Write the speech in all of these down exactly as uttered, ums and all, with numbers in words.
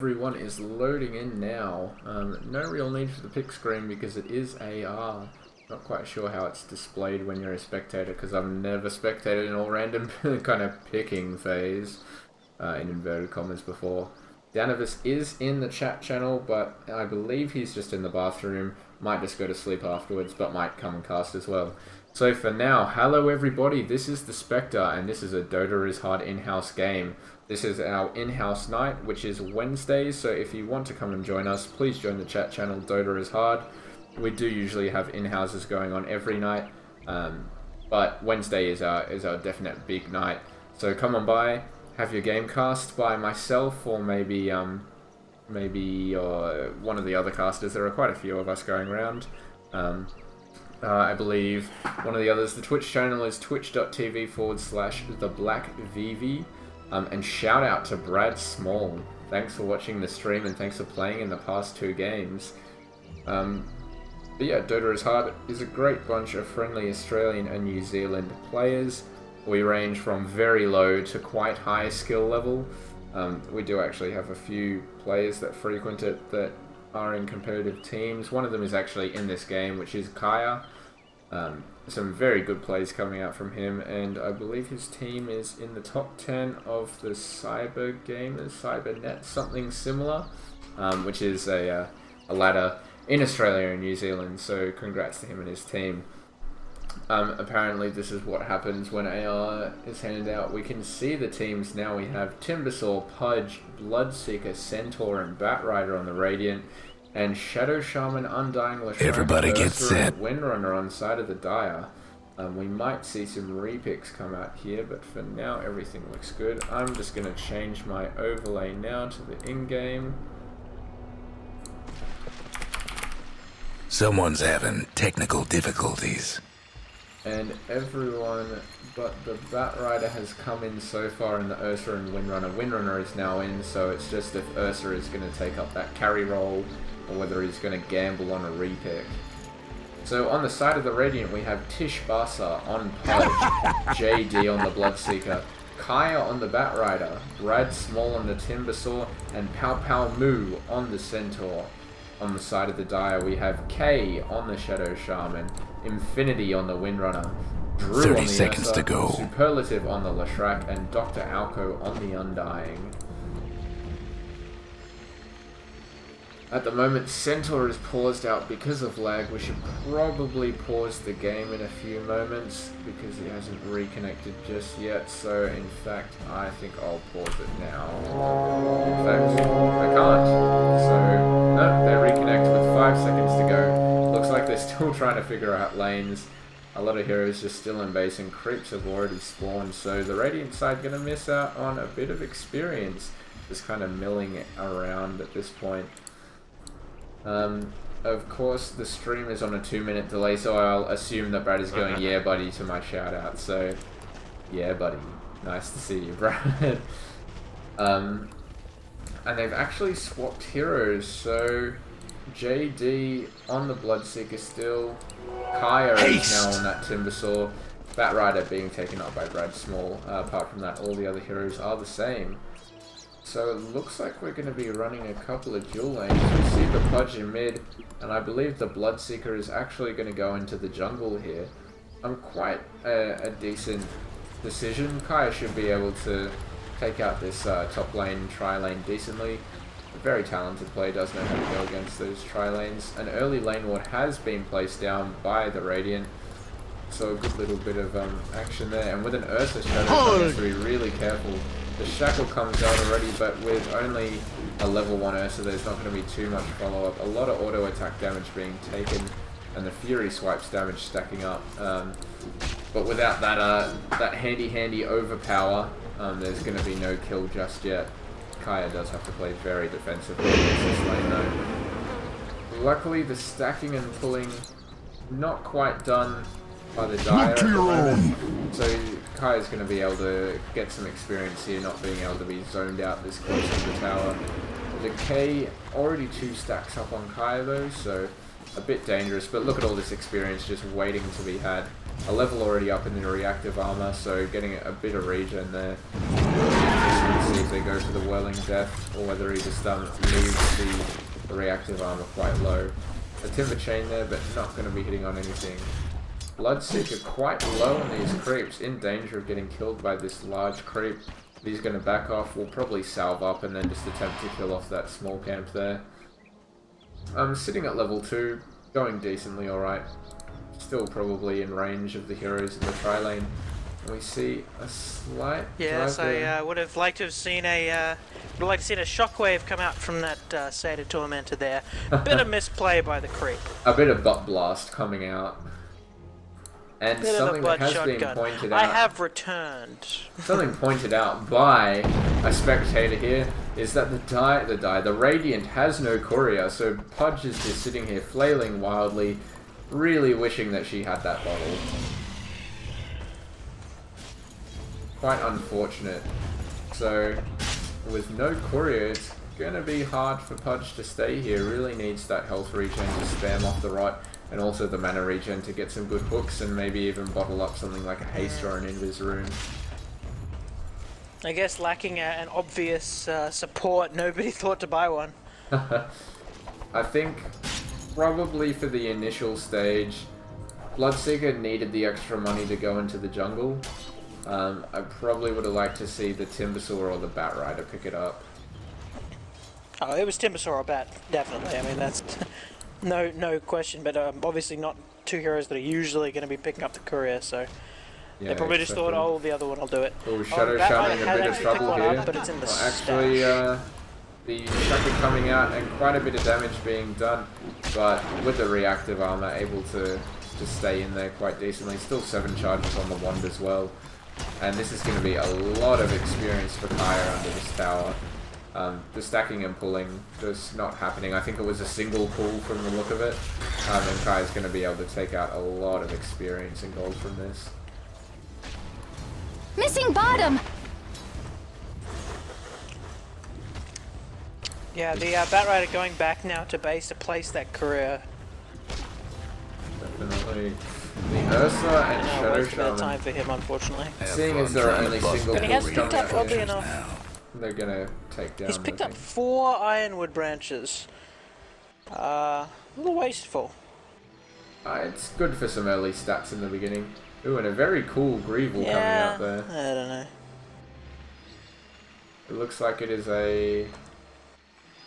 Everyone is loading in now. Um, no real need for the pick screen because it is A R. Not quite sure how it's displayed when you're a spectator because I've never spectated an all random kind of picking phase uh, in inverted commas before. Danivus is in the chat channel, but I believe he's just in the bathroom. Might just go to sleep afterwards, but might come and cast as well. So for now, hello everybody, this is the Spectre, and this is a Dota is Hard in-house game. This is our in-house night, which is Wednesdays, so if you want to come and join us, please join the chat channel Dota is Hard. We do usually have in-houses going on every night, um, but Wednesday is our, is our definite big night. So come on by. Have your game cast by myself, or maybe um, maybe uh, one of the other casters. There are quite a few of us going around. Um, uh, I believe one of the others. The Twitch channel is twitch.tv forward slash theblackvv. Um, and shout out to Brad Small. Thanks for watching the stream and thanks for playing in the past two games. Um, but yeah, Dota is Hard is a great bunch of friendly Australian and New Zealand players. We range from very low to quite high skill level. Um, we do actually have a few players that frequent it that are in competitive teams. One of them is actually in this game, which is Kaya. Um, some very good plays coming out from him, and I believe his team is in the top ten of the Cyber Gamers, Cybernet, something similar, um, which is a, uh, a ladder in Australia and New Zealand, so congrats to him and his team. Um, apparently this is what happens when A R is handed out. We can see the teams now. We have Timbersaw, Pudge, Bloodseeker, Centaur, and Batrider on the Radiant, and Shadow Shaman, Undying Lashrine, everybody gets set. Windrunner on side of the Dire. Um, we might see some repicks come out here, but for now everything looks good. I'm just going to change my overlay now to the in-game. Someone's having technical difficulties. And everyone but the Batrider has come in so far in the Ursa and Windrunner. Windrunner is now in, so it's just if Ursa is going to take up that carry role or whether he's going to gamble on a repick. So on the side of the Radiant we have TyshBasa on Pudge, J D on the Bloodseeker, Kaya on the Batrider, Brad Small on the Timbersaw, and Pow Pow Moo on the Centaur. On the side of the Dire, we have Kay on the Shadow Shaman, infinitY on the Windrunner, Drew thirty on the seconds Ursa, to go. Sup three lativ on the Lashrak, and Doctor Alco on the Undying. At the moment, Centaur is paused out because of lag. We should probably pause the game in a few moments because it hasn't reconnected just yet. So, in fact, I think I'll pause it now. In fact, I can't. So. No, they reconnect with five seconds to go. Looks like they're still trying to figure out lanes. A lot of heroes just still in base and creeps have already spawned, so the Radiant side gonna miss out on a bit of experience. Just kind of milling around at this point. Um, of course, the stream is on a two minute delay, so I'll assume that Brad is going yeah buddy to my shout out, so yeah buddy. Nice to see you, Brad. um, And they've actually swapped heroes, so J D on the Bloodseeker still, Kaya Haste. is now on that Timbersaw, Batrider being taken up by Brad Small. Uh, apart from that, all the other heroes are the same. So it looks like we're going to be running a couple of dual lanes. We see the Pudge in mid, and I believe the Bloodseeker is actually going to go into the jungle here. I'm quite a, a decent decision. Kaya should be able to take out this uh, top lane, tri lane decently. A very talented player does know how to go against those tri lanes. An early lane ward has been placed down by the Radiant, so a good little bit of um, action there. And with an Ursa Shadow, oh. you have to be really careful. The Shackle comes out already, but with only a level one Ursa, there's not going to be too much follow up. A lot of auto attack damage being taken, and the Fury Swipes damage stacking up. Um, but without that, uh, that handy handy overpower. Um, there's going to be no kill just yet. Kaya does have to play very defensively against this lane though. Luckily the stacking and pulling not quite done by the Dire at the moment. So Kaya's going to be able to get some experience here, not being able to be zoned out this close to the tower. The K already two stacks up on Kaya though, so a bit dangerous, but look at all this experience just waiting to be had. A level already up in the reactive armor, so getting a bit of regen there. see if they go for the whirling death or whether he just um, leaves the, the reactive armor quite low. A timber chain there, but not going to be hitting on anything. Bloodseeker quite low on these creeps, in danger of getting killed by this large creep. He's going to back off, we'll probably salve up and then just attempt to kill off that small camp there. Um, sitting at level two, going decently alright. Still probably in range of the heroes in the tri-lane. We see a slight Yes, I uh, would have liked to have seen a, uh, would like to see a shockwave come out from that uh, Sated Tormentor there. Bit of misplay by the creep. A bit of butt blast coming out. And bit something that has shotgun. been pointed out. I have returned. Something pointed out by a spectator here is that the die, the die, the Radiant has no courier, so Pudge is just sitting here flailing wildly, really wishing that she had that bottle. Quite unfortunate. So, with no courier, it's gonna be hard for Pudge to stay here. Really needs that health regen to spam off the rot. And also the mana regen to get some good hooks and maybe even bottle up something like a haste or an invis rune. I guess lacking a, an obvious uh, support, nobody thought to buy one. I think probably for the initial stage, Bloodseeker needed the extra money to go into the jungle. Um, I probably would have liked to see the Timbersaw or the Batrider pick it up. Oh, it was Timbersaw or Bat, definitely. I mean, that's... No, no question, but um, obviously not two heroes that are usually going to be picking up the courier, so yeah, they probably just thought, oh, the other one will do it. Oh, Shadow Shaman in a bit of trouble here. Up, but it's in the well, actually, uh, the Shaka coming out and quite a bit of damage being done, but with the reactive armor able to just stay in there quite decently. Still seven charges on the wand as well, and this is going to be a lot of experience for Kaya under this tower. Um, the stacking and pulling just not happening. I think it was a single pull from the look of it. Um, and Kai's going to be able to take out a lot of experience and gold from this. Missing bottom! Yeah, the uh, Batrider going back now to base to place that courier. Definitely. The Ursa and Shadow Shaman. Time for him, unfortunately. Seeing as there are only single pulls. And he has picked up, oddly enough. They're gonna take down. He's picked up four ironwood branches. Uh, a little wasteful. Uh, it's good for some early stats in the beginning. Ooh, and a very cool Grevel yeah, coming out there. I don't know. It looks like it is a...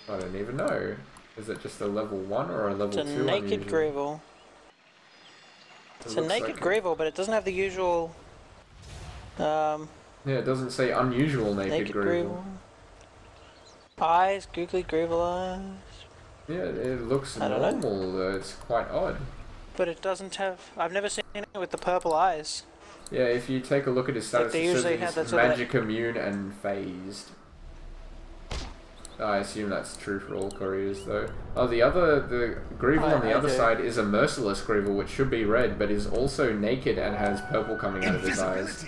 I don't even know. Is it just a level one or a level it's a two? Naked it's a naked Grevel. It's a naked Grevel, but it doesn't have the usual... Um... Yeah, it doesn't say unusual naked, naked Grevel. Eyes, googly Grevel eyes. Yeah, it looks I normal though, it's quite odd. But it doesn't have... I've never seen anything with the purple eyes. Yeah, if you take a look at his status, like it says he's magic immune and phased. I assume that's true for all couriers though. Oh, the other... the Grevel I, on the I other do. side is a merciless Grevel, which should be red, but is also naked and has purple coming out of his eyes.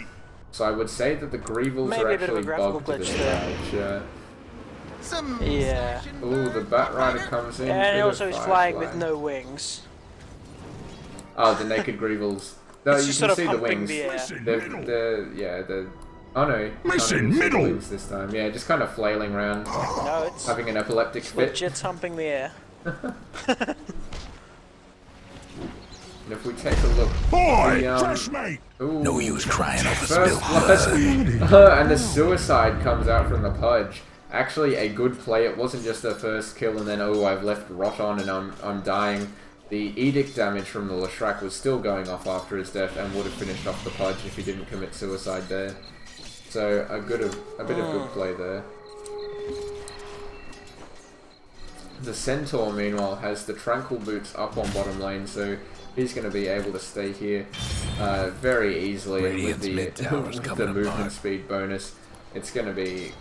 So I would say that the Grevels Maybe are actually bogged to this badge, yeah. yeah. Ooh, the Batrider comes in. Yeah, and also he's flying fly. with no wings. Oh, the naked Grevels. No, it's you can see the wings. The they're, they're, yeah, the Oh no, Mason middle wings this time. Yeah, just kind of flailing around, no, it's having an epileptic fit. Legit humping the air. And if we take a look, boy, the, um, trash mate. Ooh, no use crying over spilled blood. And the suicide comes out from the Pudge. Actually, a good play. It wasn't just the first kill, and then oh, I've left rot on, and I'm I'm dying. The edict damage from the Lashrak was still going off after his death, and would have finished off the Pudge if he didn't commit suicide there. So a good of a bit mm. of good play there. The Centaur, meanwhile, has the Tranquil Boots up on bottom lane, so he's going to be able to stay here uh, very easily Radiant's with the, with the movement apart. speed bonus. It's going to be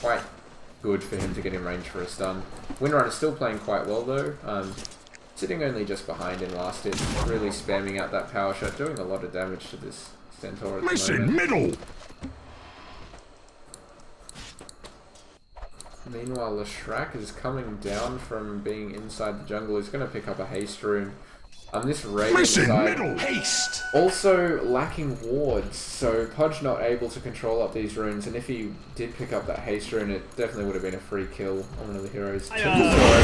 quite good for him to get in range for a stun. Windrunner is still playing quite well though, um, sitting only just behind in last hit, really spamming out that power shot, doing a lot of damage to this Centaur at the Listen moment. middle! Meanwhile, Lashrak is coming down from being inside the jungle. He's going to pick up a haste rune. Um, this raid is also lacking wards, so Pudge not able to control up these runes, and if he did pick up that haste rune, it definitely would have been a free kill on one of the heroes. Sorry, yeah,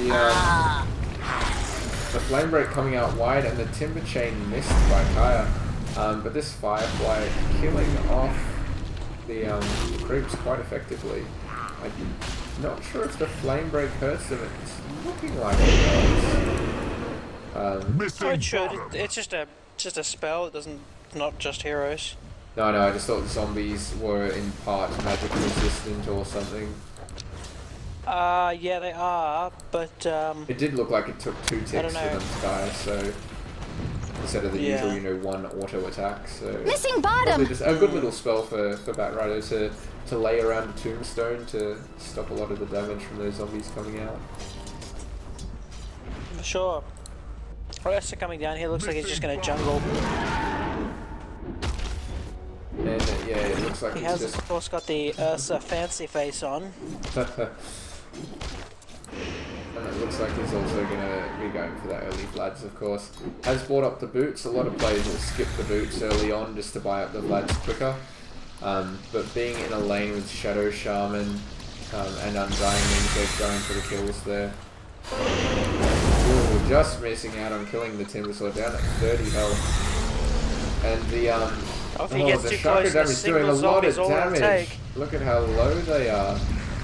the, uh, the flame break coming out wide, and the timber chain missed by Kaya, um, but this firefly killing off the um, creeps quite effectively. Like, not sure if the flame break hurts them, it's looking like it does. Um, oh, it should. It, it's just a just a spell, it doesn't, not just heroes. No, no, I just thought zombies were in part magic resistant or something. Uh, yeah, they are, but um... it did look like it took two ticks for them to die, so... Instead of the yeah. usual, you know, one auto attack, so... Missing bottom! Just a good little spell for, for Batrider to, to lay around a tombstone to stop a lot of the damage from those zombies coming out. For sure. Rest coming down here looks like he's just gonna jungle. And uh, yeah, it looks like he has, just... of course, got the Ursa fancy face on. And it looks like he's also going to be going for that early Vlads, of course. Has bought up the boots. A lot of players will skip the boots early on just to buy up the Vlads quicker. Um, but being in a lane with Shadow Shaman um, and Undying means they're going for the kills there. Ooh, just missing out on killing the Timbersaw down at thirty health. And the, um, oh, if he oh, gets the Shaka damage is doing a lot of damage. Look at how low they are.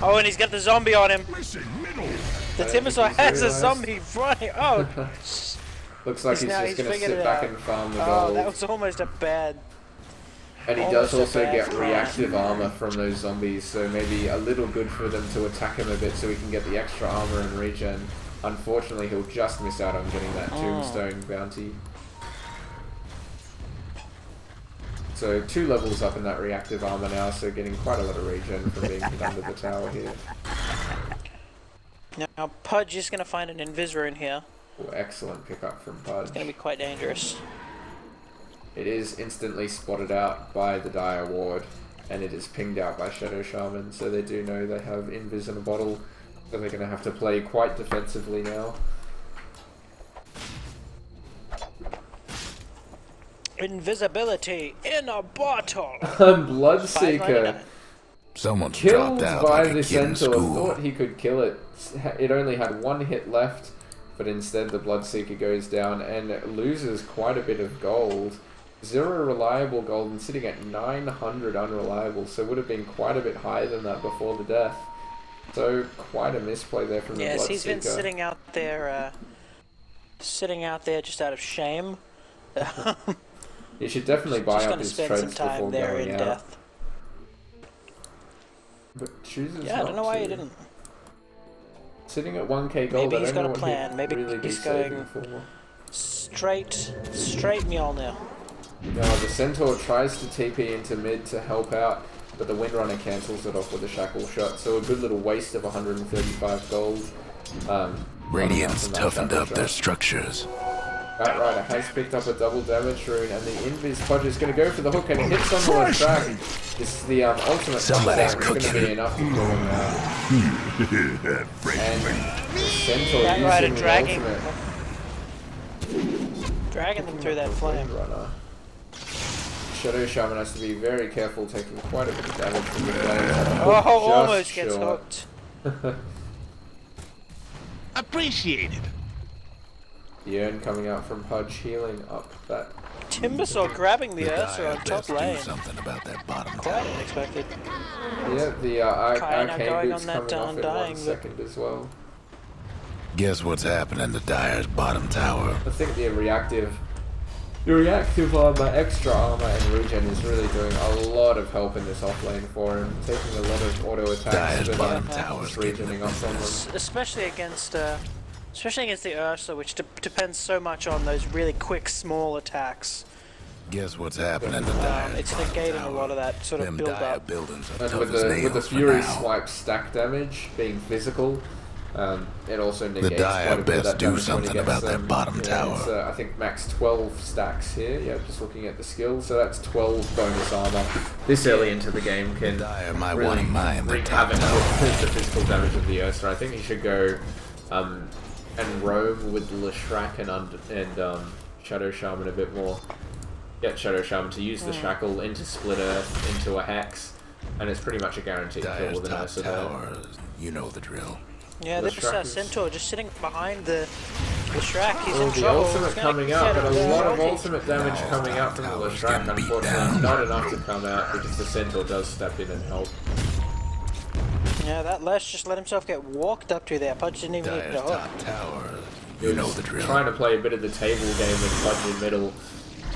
Oh, and he's got the zombie on him. The Timbersaw has a zombie running. Oh! Looks like he's, he's just going to sit back out and farm the gold. Oh, that was almost a bad. And he does also get reactive armor from those zombies, so maybe a little good for them to attack him a bit so he can get the extra armor and regen. Unfortunately, he'll just miss out on getting that tombstone bounty. So two levels up in that reactive armor now, so getting quite a lot of regen from being hit under the tower here. Now Pudge is going to find an invis rune here. Oh, excellent pickup from Pudge. It's going to be quite dangerous. It is instantly spotted out by the Dire Ward, and it is pinged out by Shadow Shaman, so they do know they have invis in a bottle, so they're going to have to play quite defensively now. Invisibility in a bottle! Bloodseeker! Someone killed out by like the Centaur. Thought he could kill it. It only had one hit left, but instead the Bloodseeker goes down and loses quite a bit of gold. Zero reliable gold and sitting at nine hundred unreliable, so would have been quite a bit higher than that before the death. So quite a misplay there from yes, the Bloodseeker. Yes, he's been sitting out there, uh, sitting out there just out of shame. You should definitely buy just up his spend some time before there going in out. Death. But chooses yeah, I don't know why to. He didn't. Sitting at one K gold, maybe he's got a plan. Maybe really he's going for. straight, straight Mjolnir. No, the Centaur tries to T P into mid to help out, but the Windrunner cancels it off with a Shackle Shot. So a good little waste of one hundred thirty-five gold. Um, Radiance toughened up shot. Their structures. Batrider has picked up a double damage rune, and the invis Pudge is going to go for the hook, and it hits someone on the track. This is the um, ultimate attack. It's going to be enough to kill him now. And the Centaur using the dragging. ultimate. Dragging them through that flame. Runner. Shadow Shaman has to be very careful, taking quite a bit of damage from the flame. Oh, almost gets hooked. Appreciated. The urn coming out from Pudge, healing up that. Timbersaw grabbing the, the Ursa on top lane. Something about that bottom that I expected. Yeah, the uh, arcane boots coming off in one second as well. Guess what's happening to Dire's bottom tower? I think the reactive, the reactive armor, extra armor, and regen is really doing a lot of help in this off lane for him, taking a lot of auto attacks. Dire's bottom tower's regening off someone, especially against. Uh, Especially against the Ursa, which de depends so much on those really quick, small attacks. Guess what's happening to um, It's negating a lot of that sort of build-up. And with the, with the Fury Swipe stack damage being physical, um, it also negates quite a bit of that damage. The Dire best do something about that bottom tower. Uh, I think max twelve stacks here. Yeah, just looking at the skill, so that's twelve bonus armor. This early into the game can really wreak havoc with the physical damage of the Ursa. I think he should go. Um, and roam with Lashrak and und and um, Shadow Shaman a bit more. Get Shadow Shaman to use the Shackle into Split Earth, into a Hex, and it's pretty much a guaranteed kill with an Ursa there. You know the drill. Yeah, there's a uh, Centaur just sitting behind the Lashrak. He's oh, in the trouble. Ultimate coming up, but a lot of ultimate damage no, coming out from the Lashrak, unfortunately. Not enough to come out because the Centaur does step in and help. Yeah, that Lash just let himself get walked up to there. Pudge didn't even get it off. You know the drill. Trying to play a bit of the table game with Pudge in middle.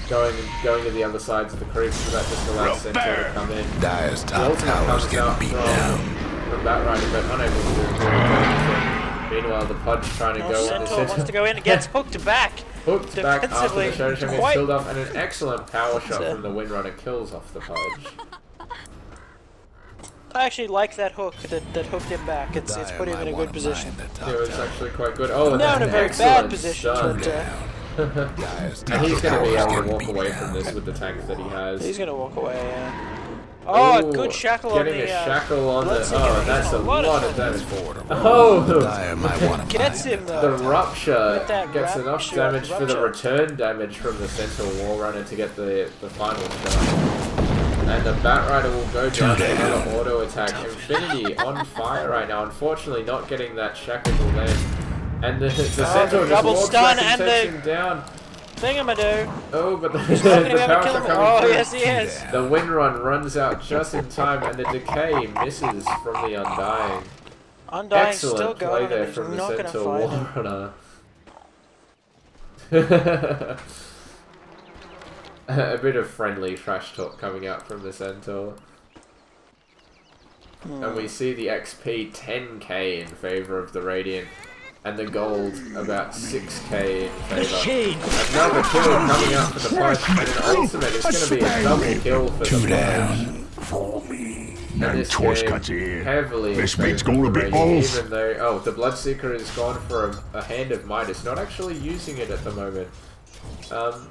Going going to the other sides of the creep, so that just allows Centaur to come in. Dyer's top tower's getting beat down. From that rider, but unable to do anything. Meanwhile, the Pudge trying to oh, go in. The Centaur wants to go in and gets hooked back. Hooked back after the Shadow Shaman gets killed off, and an excellent power shot from the Windrunner kills off the Pudge. I actually like that hook that, that hooked him back. It's, it's put him in a good position. Yeah, it's actually quite good. Oh, and not in a very bad position. But, uh, and he's going to be able to walk away from this with the tank that he has. He's going to walk away, yeah. Oh, ooh, a good shackle on the... Getting a uh, shackle on the... Oh, that's a lot of damage. Oh! Gets him, though. The Rupture gets enough damage for the return damage from the Central Warrunner to get the, the final shot. And the Batrider will go down to an auto attack. Infinity on fire right now. Unfortunately, not getting that shackle to land. And the, the Central oh, just walks back and takes him down. Thingamadoo. Oh, but the, the, the powers are coming oh, through. Yes, he is. The Windrun runs out just in time, and the Decay misses from the Undying. Undying excellent still going, play there from the Centaur Warrunner. A bit of friendly trash talk coming out from the Centaur. Hmm. And we see the X P ten K in favour of the Radiant. And the gold, about six K in favour. Another kill coming up for the Pudge, but an ultimate is going to be a double kill for the Pudge. And this game, heavily in favour of the Radiant, even though... Oh, the Bloodseeker is gone for a, a Hand of Midas, not actually using it at the moment. Um,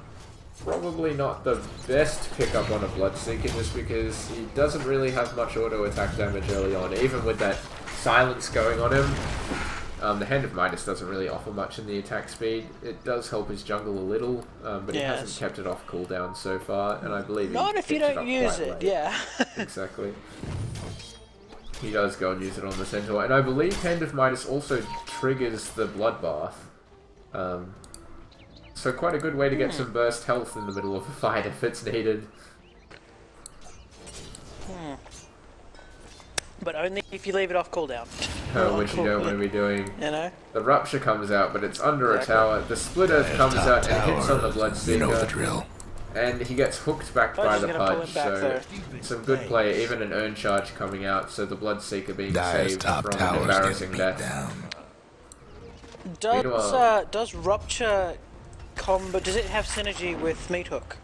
probably not the best pickup on a Bloodseeker, just because he doesn't really have much auto-attack damage early on, even with that silence going on him. Um, the Hand of Midas doesn't really offer much in the attack speed. It does help his jungle a little, um, but he yes. hasn't kept it off cooldown so far, and I believe he not if you don't it use it, late. Yeah. Exactly. He does go and use it on the Centaur, and I believe Hand of Midas also triggers the Bloodbath. Um, so quite a good way to get mm. some burst health in the middle of a fight if it's needed. Mm. But only if you leave it off cooldown. Uh, which you don't want to be doing. You know? The Rupture comes out, but it's under exactly. a tower. The Split Earth comes out and hits on the Bloodseeker. You know the drill. And he gets hooked back Pudge by the Pudge, so there. Some good play, even an Urn Charge coming out, so the Bloodseeker being Dyer's saved from an embarrassing death. Down. Does, uh, does Rupture combo, does it have synergy with Meathook?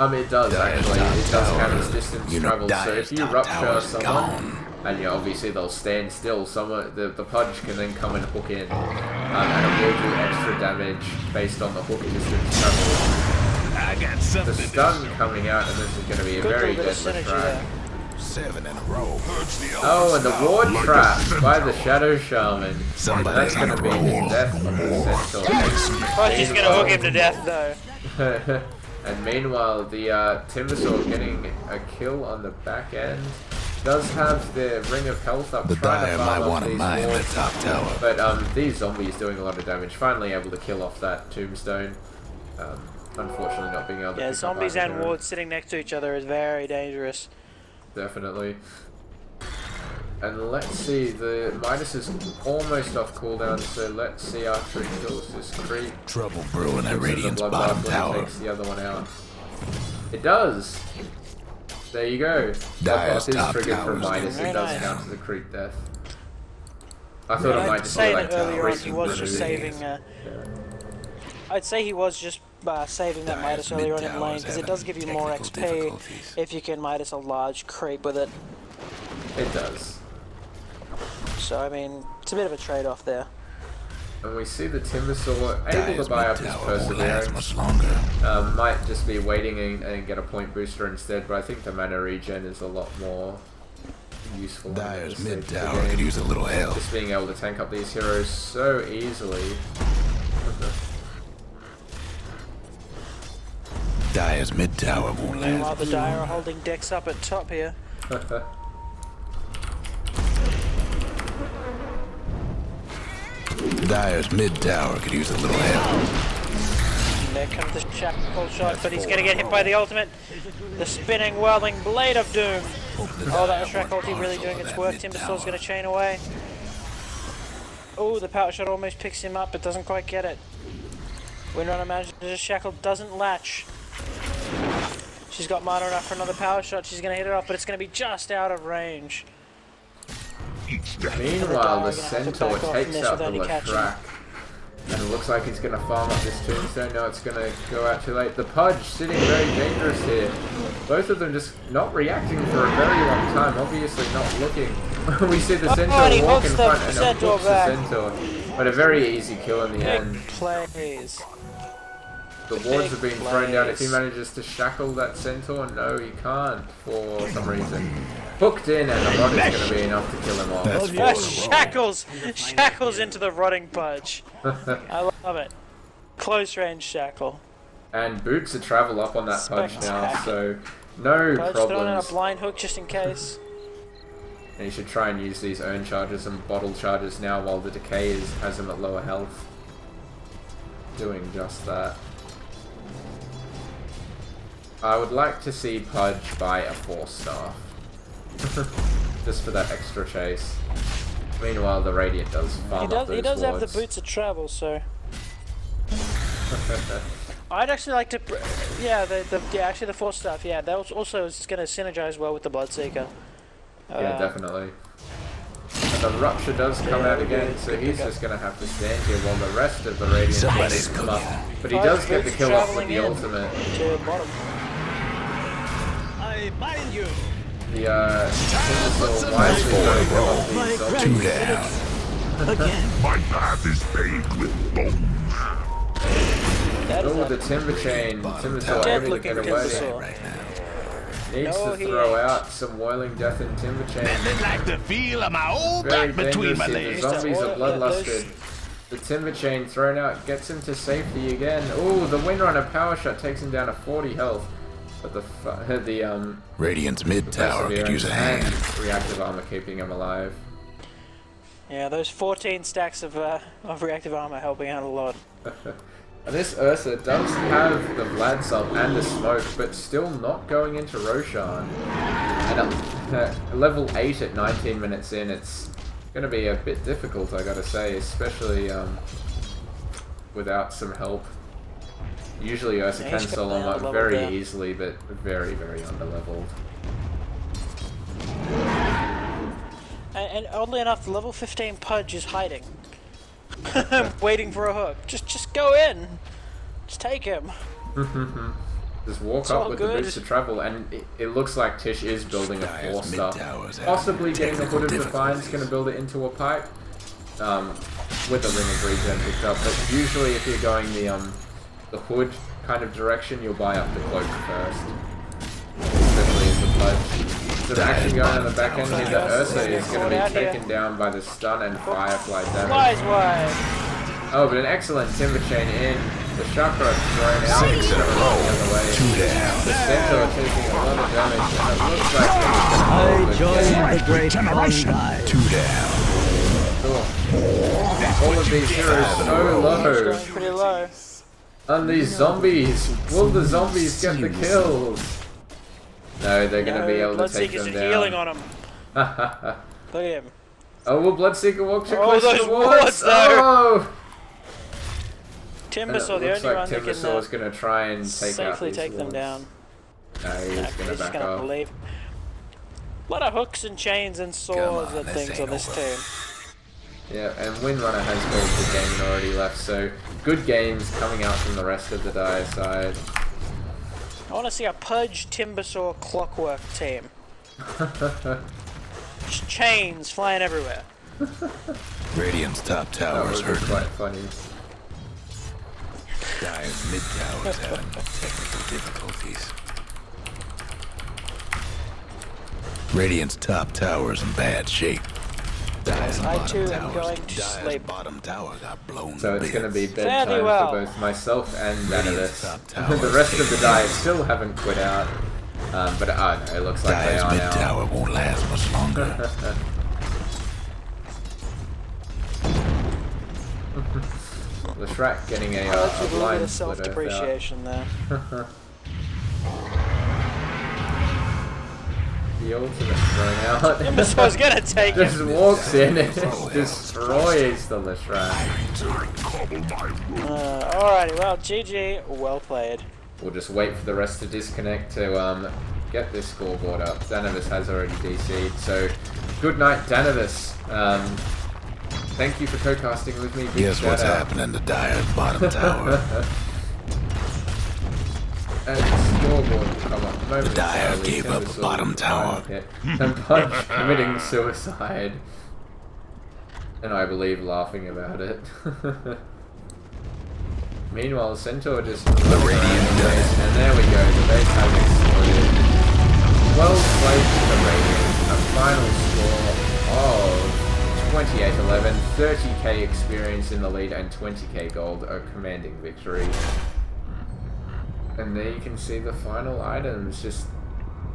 Um, it does, Dyer's actually. It does have its distance you know, travel, so if you Rupture someone... Gone. And yeah, obviously they'll stand still. Some the the Pudge can then come and hook in, um, and it will do extra damage based on the hook distance travel. I got something. The stun coming out, and this is going to be a good very deadly trap. Seven in a row. Oh, and the ward trap by the Shadow Shaman. Somebody that's going to be his death. Pudge is going to hook him to death, though. And meanwhile, the uh, Timbersaw getting a kill on the back end. Does have the Ring of Health up the trying to farm off these wards, the top tower. But um, these zombies doing a lot of damage. Finally able to kill off that Tombstone. Um, unfortunately not being able to... Yeah, zombies and wards sitting next to each other is very dangerous. Definitely. And let's see, the Midas is almost off cooldown, so let's see after he kills this creep. Trouble brewing at Radiant's bottom tower. Takes the other one out. It does! There you go. Dyer's top triggered from Midas. It does count to the creep death. I thought yeah, it might just say that earlier on. He was just saving. Uh, yeah. I'd say he was just uh, saving that Midas earlier on in lane because it does give you more X P if you can Midas a large creep with it. It does. So I mean, it's a bit of a trade-off there. And we see the Timbersaw able to buy up his Perseverance. Um, might just be waiting and, and get a point booster instead, but I think the mana regen is a lot more useful. Dyer's mid tower could use a little help. Just being able to tank up these heroes so easily. Dire's mid tower won't land. Meanwhile, the Dire are holding decks up at top here. Dire's mid tower could use a little help. There comes the shackle shot, That's but he's going to get hit by the ultimate. The spinning, whirling blade of doom. Oh, that was Shrakulti really doing its work. Timbersaul's going to chain away. Oh, the power shot almost picks him up, but doesn't quite get it. Windrunner manages to shackle, doesn't latch. She's got mana enough for another power shot. She's going to hit it off, but it's going to be just out of range. Meanwhile, the Centaur takes out the Latrak, and it looks like he's going to farm up this tombstone. No, it's going to go out too late. The Pudge sitting very dangerous here. Both of them just not reacting for a very long time, obviously not looking. We see the Centaur oh, walk in front and it hooks the Centaur. But a very easy kill in the Big end. Plays. The Big wards have been plays. thrown down. If he manages to shackle that Centaur, no, he can't for some reason. Hooked in, and the rod is going to be enough to kill him off. That's oh, shackles! Shackles into the rotting Pudge. I love it. Close range shackle. And boots a travel up on that Pudge now, so no Pudge problems. Throwing in a blind hook just in case. And you should try and use these urn charges and bottle charges now while the decay is, has him at lower health. Doing just that. I would like to see Pudge buy a four star. Just for that extra chase. Meanwhile, the Radiant does farm up those wards. He does have the boots of travel, so... I'd actually like to... Yeah, the, the, yeah, actually the four stuff, yeah. That was also is going to synergize well with the Bloodseeker. Uh, yeah, definitely. And the Rupture does come yeah, out again, so he's just going to have to stand here while the rest of the Radiant bodies come up. But he does get the kill off with the ultimate. To bottom. I bind you! The uh, Timbersaw wisely going up Two down. Again. My path is paved with bones. Oh, the Timber Chain. Timbersaw able to get away. Needs no, to throw out some Whirling Death and Timber Chain. Nothing like the feel of my old back between my legs. The zombies are bloodlusted. The Timber Chain thrown out gets him to safety again. Oh, the Windrunner Power Shot takes him down to forty health. But the the um Radiant's mid tower could use a hand. Reactive armor keeping him alive. Yeah, those fourteen stacks of uh, of reactive armor helping out a lot. And this Ursa does have the Vlad sub and the smoke, but still not going into Roshan. And at, uh, level eight at nineteen minutes in, it's going to be a bit difficult, I got to say, especially um without some help. Usually Ursa yeah, can solo him up very down. easily, but very, very underleveled. And, and oddly enough, the level fifteen Pudge is hiding. Waiting for a hook. Just just go in! Just take him. Just walk it's up with good. the boots to travel, and it, it looks like Tish is building just a four star. Possibly getting the Hood of Defiance, going to build it into a pipe. Um, with a Ring of Regen picked up, but usually if you're going the... um. the Hood kind of direction, you'll buy up the Cloak first. Especially as the Pudge. So the action going on the back end here, the Ursa is going to be taken here. down by the stun and Firefly damage. Wise, wise. Oh, but an excellent Timber Chain in. The Chakra thrown out. Six in a row. The Centaur taking a lot of damage, and it looks like I joined the great generation. Two down. Oh. All of these heroes so low. Going pretty low. And these zombies! Will the zombies get the kills? No, they're going to be able to take them down. Bloodseeker's healing on them. Look at him. Oh, will Bloodseeker walk to close to the wards? Oh! Timbersaw, the only one that can Timbersaw is going to try and safely take them down. No, he's going to back off. A lot of hooks and chains and swords and things on this team. Yeah, and Windrunner has gold the game and already left, so good games coming out from the rest of the Dire side. I want to see a Pudge, Timbersaw, Clockwork team. Chains flying everywhere. Radiant's top tower is hurting. Quite funny. Dire's mid tower is having technical difficulties. Radiant's top tower is in bad shape. Guys, I too am towers. going to Dyer's sleep. Bottom tower got blown so it's going to be bedtime well. for both myself and Danivus. The rest of the Dyers still haven't quit out, um, but I don't know, it looks like Dyer's they are now. Tower won't last much longer. The Shrek getting a, uh, a blind split self-depreciation there. The ultimate throwing out. Imbecile's gonna take it. Just walks in and destroys the Lishran. Uh, alrighty, well, G G, well played. We'll just wait for the rest to disconnect to um, get this scoreboard up. Danivus has already D C'd, so good night, Danivus. Um, Thank you for co-casting with me. Guess what's out. happening to Dyer's bottom tower. And scoreboard will come up momentarily. Dyer gave up the bottom tower. And by committing suicide. And I believe laughing about it. Meanwhile, Centaur just... The radiant base, and there we go, the base has exploded. Well played to the Radiant. A final score of... twenty-eight eleven, thirty K experience in the lead, and twenty K gold, a commanding victory. And there you can see the final items, just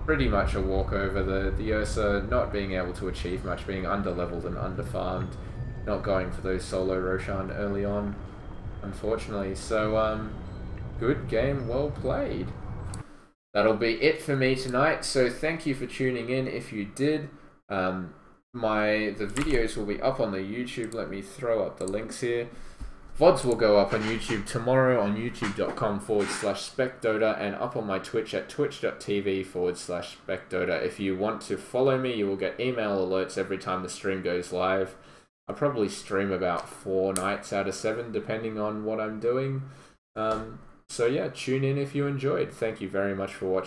pretty much a walkover. The, the Ursa not being able to achieve much, being underleveled and underfarmed, not going for those solo Roshan early on, unfortunately. So, um, good game, well played. That'll be it for me tonight, so thank you for tuning in if you did. Um... My the videos will be up on the YouTube. Let me throw up the links here. V O Ds will go up on YouTube tomorrow on youtube dot com forward slash specdota and up on my Twitch at twitch dot t v forward slash specdota. If you want to follow me, you will get email alerts every time the stream goes live. I probably stream about four nights out of seven, depending on what I'm doing. Um, so yeah, tune in if you enjoyed. Thank you very much for watching.